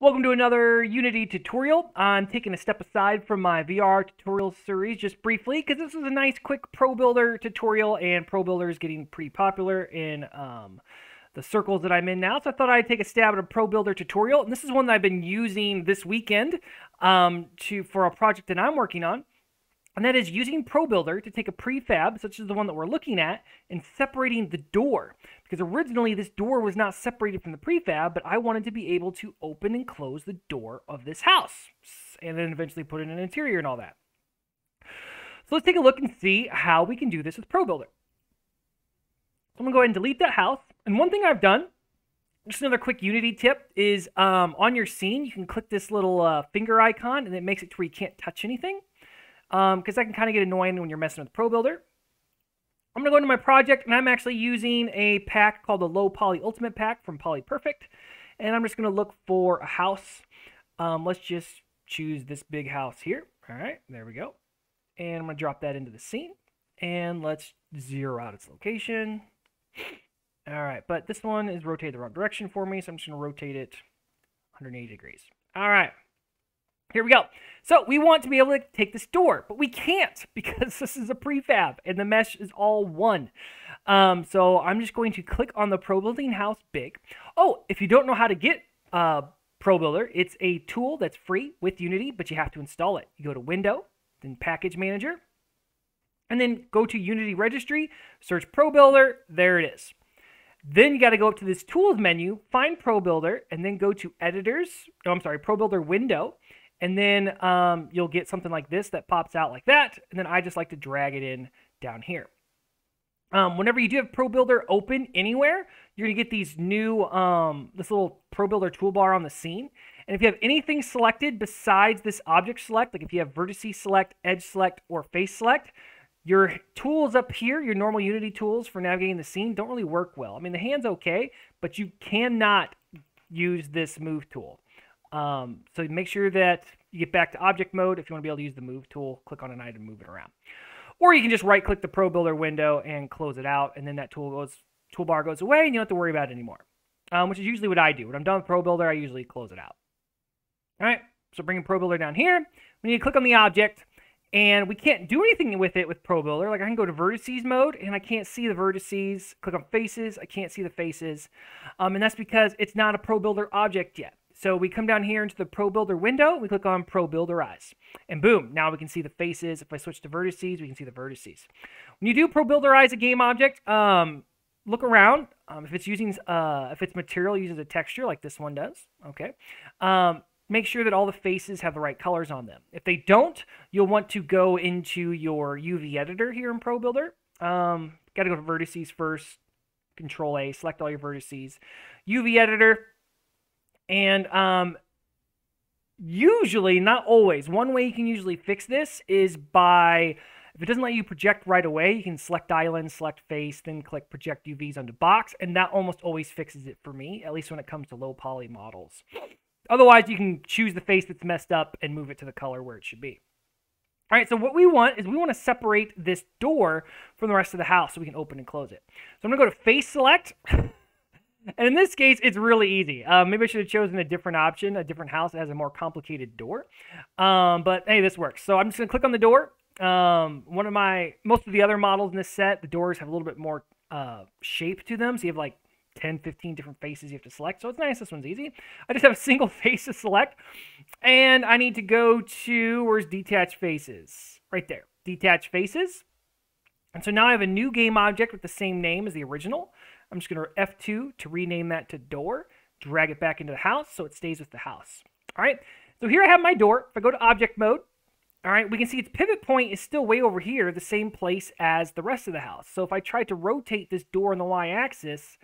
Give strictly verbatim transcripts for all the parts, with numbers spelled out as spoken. Welcome to another Unity tutorial. I'm taking a step aside from my V R tutorial series just briefly because this is a nice quick ProBuilder tutorial, and ProBuilder is getting pretty popular in um, the circles that I'm in now. So I thought I'd take a stab at a ProBuilder tutorial, and this is one that I've been using this weekend um, to for a project that I'm working on, and that is using ProBuilder to take a prefab, such as the one that we're looking at, and separating the door. Because originally this door was not separated from the prefab, but I wanted to be able to open and close the door of this house, and then eventually put in an interior and all that. So let's take a look and see how we can do this with ProBuilder. I'm gonna go ahead and delete that house. And one thing I've done, just another quick Unity tip, is um, on your scene, you can click this little uh, finger icon, and it makes it to where you can't touch anything. Um, because I can kind of get annoying when you're messing with ProBuilder. I'm going to go into my project, and I'm actually using a pack called the Low Poly Ultimate Pack from PolyPerfect, and I'm just going to look for a house. Um, let's just choose this big house here. All right, there we go. And I'm going to drop that into the scene, and let's zero out its location. All right, but this one is rotated the wrong direction for me, so I'm just going to rotate it one hundred eighty degrees. All right. Here we go. So we want to be able to take this door, but we can't because this is a prefab and the mesh is all one. Um, so I'm just going to click on the ProBuilder house big. Oh, if you don't know how to get uh, ProBuilder, it's a tool that's free with Unity, but you have to install it. You go to Window, then Package Manager, and then go to Unity Registry, search ProBuilder. There it is. Then you got to go up to this Tools menu, find ProBuilder, and then go to Editors. No, I'm sorry, ProBuilder Window. And then um, you'll get something like this that pops out like that. And then I just like to drag it in down here. Um, whenever you do have ProBuilder open anywhere, you're going to get these new, um, this little ProBuilder toolbar on the scene. And if you have anything selected besides this object select, like if you have vertices select, edge select, or face select, your tools up here, your normal Unity tools for navigating the scene, don't really work well. I mean, the hand's okay, but you cannot use this move tool. Um, so make sure that you get back to object mode. If you want to be able to use the move tool, click on an item, move it around. Or you can just right click the ProBuilder window and close it out. And then that tool goes, toolbar goes away, and you don't have to worry about it anymore. Um, which is usually what I do. When I'm done with ProBuilder, I usually close it out. All right. So bringing ProBuilder down here, we need to click on the object, and we can't do anything with it with ProBuilder. Like I can go to vertices mode and I can't see the vertices, click on faces. I can't see the faces. Um, and that's because it's not a ProBuilder object yet. So we come down here into the ProBuilder window, we click on ProBuilderize, and boom, now we can see the faces. If I switch to vertices, we can see the vertices. When you do ProBuilderize a game object, um, look around. Um, if it's using, uh, if its material uses a texture like this one does, okay, um, make sure that all the faces have the right colors on them. If they don't, you'll want to go into your U V editor here in ProBuilder. Um, got to go to vertices first, Control A, select all your vertices, U V editor. And um, usually, not always, one way you can usually fix this is by, if it doesn't let you project right away, you can select island, select face, then click project U Vs onto box. And that almost always fixes it for me, at least when it comes to low poly models. Otherwise, you can choose the face that's messed up and move it to the color where it should be. All right, so what we want is we want to separate this door from the rest of the house so we can open and close it. So I'm going to go to face select. And in this case, it's really easy. Uh, maybe I should have chosen a different option, a different house that has a more complicated door. Um, but hey, this works. So I'm just going to click on the door. Um, one of my, most of the other models in this set, the doors have a little bit more uh, shape to them. So you have like ten, fifteen different faces you have to select. So it's nice. This one's easy. I just have a single face to select. And I need to go to, where's detached faces? Right there. Detached faces. And so now I have a new game object with the same name as the original. I'm just going to F two to rename that to door, drag it back into the house so it stays with the house. All right, so here I have my door. If I go to object mode, all right, we can see its pivot point is still way over here, the same place as the rest of the house. So if I try to rotate this door on the y-axis,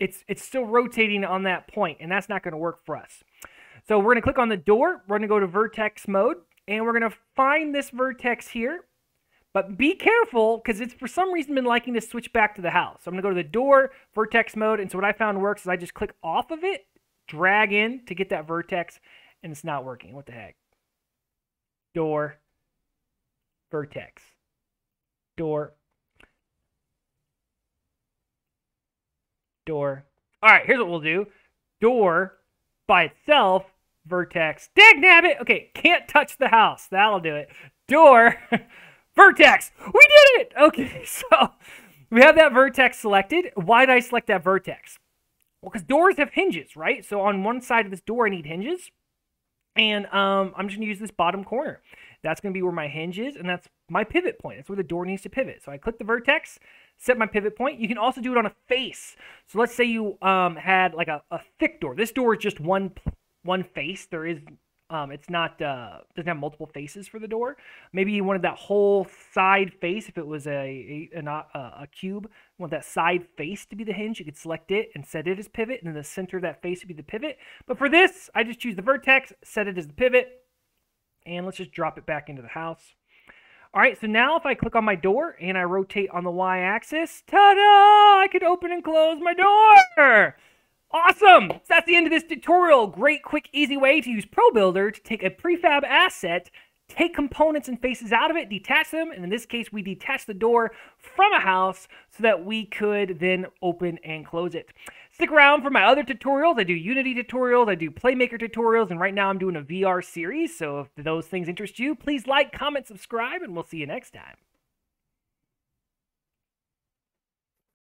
it's, it's still rotating on that point, and that's not going to work for us. So we're going to click on the door. We're going to go to vertex mode, and we're going to find this vertex here. But be careful, because it's for some reason been liking to switch back to the house. So I'm going to go to the door, vertex mode, and so what I found works is I just click off of it, drag in to get that vertex, and it's not working. What the heck? Door, vertex, door, door. All right, here's what we'll do. Door by itself, vertex. Dag nabbit! Okay, can't touch the house. That'll do it. Door, vertex. We did it! Okay, so we have that vertex selected. Why did I select that vertex? Well, because doors have hinges, right? So on one side of this door, I need hinges. And um, I'm just going to use this bottom corner. That's going to be where my hinge is, and that's my pivot point. That's where the door needs to pivot. So I click the vertex, set my pivot point. You can also do it on a face. So let's say you um, had like a, a thick door. This door is just one one face. There is, um, it's not, uh, doesn't have multiple faces for the door. Maybe you wanted that whole side face. If it was a, a, a, a cube, you want that side face to be the hinge. You could select it and set it as pivot, and then the center of that face would be the pivot. But for this, I just choose the vertex, set it as the pivot, and let's just drop it back into the house. All right, so now if I click on my door and I rotate on the y-axis, ta-da! I could open and close my door! Awesome! So that's the end of this tutorial. Great, quick, easy way to use ProBuilder to take a prefab asset, take components and faces out of it, detach them, and in this case, we detach the door from a house so that we could then open and close it. Stick around for my other tutorials. I do Unity tutorials, I do Playmaker tutorials, and right now I'm doing a V R series, so if those things interest you, please like, comment, subscribe, and we'll see you next time.